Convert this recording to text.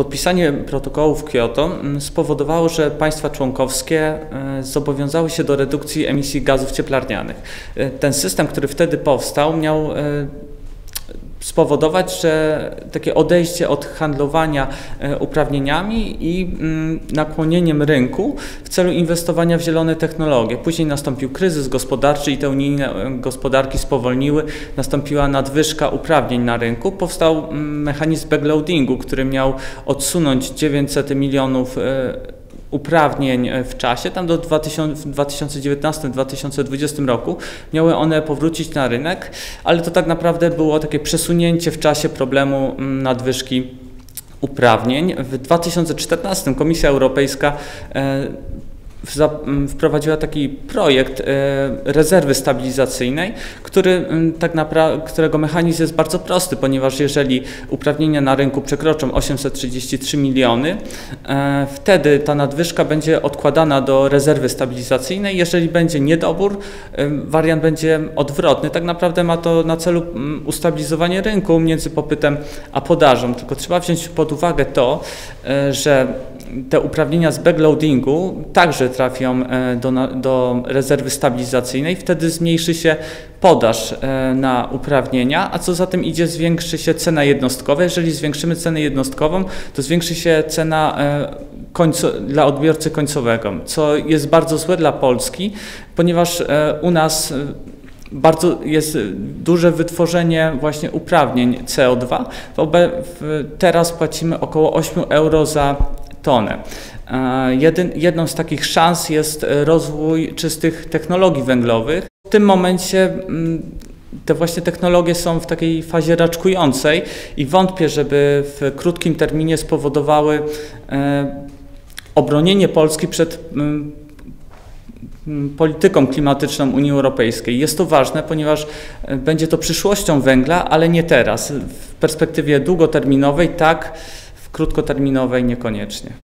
Podpisanie protokołu w Kioto spowodowało, że państwa członkowskie zobowiązały się do redukcji emisji gazów cieplarnianych. Ten system, który wtedy powstał, miał spowodować, że takie odejście od handlowania uprawnieniami i nakłonieniem rynku w celu inwestowania w zielone technologie. Później nastąpił kryzys gospodarczy i te unijne gospodarki spowolniły, nastąpiła nadwyżka uprawnień na rynku, powstał mechanizm backloadingu, który miał odsunąć 900 milionów uprawnień w czasie, tam do 2019-2020 roku miały one powrócić na rynek, ale to tak naprawdę było takie przesunięcie w czasie problemu nadwyżki uprawnień. W 2014 Komisja Europejska wprowadziła taki projekt rezerwy stabilizacyjnej, którego mechanizm jest bardzo prosty, ponieważ jeżeli uprawnienia na rynku przekroczą 833 miliony, wtedy ta nadwyżka będzie odkładana do rezerwy stabilizacyjnej. Jeżeli będzie niedobór, wariant będzie odwrotny. Tak naprawdę ma to na celu ustabilizowanie rynku między popytem a podażą, tylko trzeba wziąć pod uwagę to, że te uprawnienia z backloadingu także trafią do rezerwy stabilizacyjnej, wtedy zmniejszy się podaż na uprawnienia, a co za tym idzie, zwiększy się cena jednostkowa. Jeżeli zwiększymy cenę jednostkową, to zwiększy się cena dla odbiorcy końcowego, co jest bardzo złe dla Polski, ponieważ u nas bardzo jest duże wytworzenie właśnie uprawnień CO2. Teraz płacimy około 8 euro za tonę. Jedną z takich szans jest rozwój czystych technologii węglowych. W tym momencie te właśnie technologie są w takiej fazie raczkującej i wątpię, żeby w krótkim terminie spowodowały obronienie Polski przed polityką klimatyczną Unii Europejskiej. Jest to ważne, ponieważ będzie to przyszłością węgla, ale nie teraz. W perspektywie długoterminowej tak, w krótkoterminowej niekoniecznie.